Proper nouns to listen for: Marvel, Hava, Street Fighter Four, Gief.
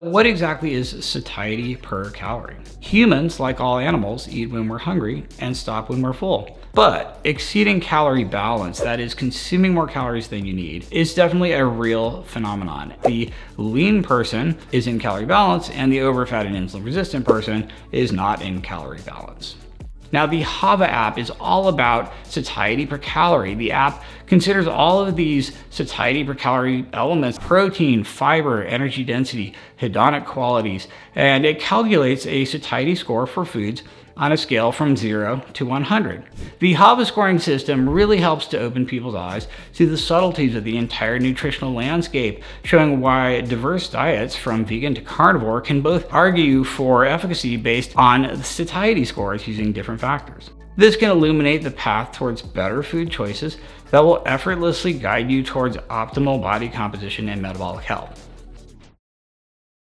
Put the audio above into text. What exactly is satiety per calorie? Humans, like all animals, eat when we're hungry and stop when we're full. But exceeding calorie balance, that is consuming more calories than you need, is definitely a real phenomenon. The lean person is in calorie balance and the overfat and insulin resistant person is not in calorie balance. Now, the Hava app is all about satiety per calorie. The app considers all of these satiety per calorie elements: protein, fiber, energy density, hedonic qualities, and it calculates a satiety score for foods on a scale from 0 to 100. The Hava scoring system really helps to open people's eyes to the subtleties of the entire nutritional landscape, showing why diverse diets from vegan to carnivore can both argue for efficacy based on satiety scores using different factors. This can illuminate the path towards better food choices that will effortlessly guide you towards optimal body composition and metabolic health.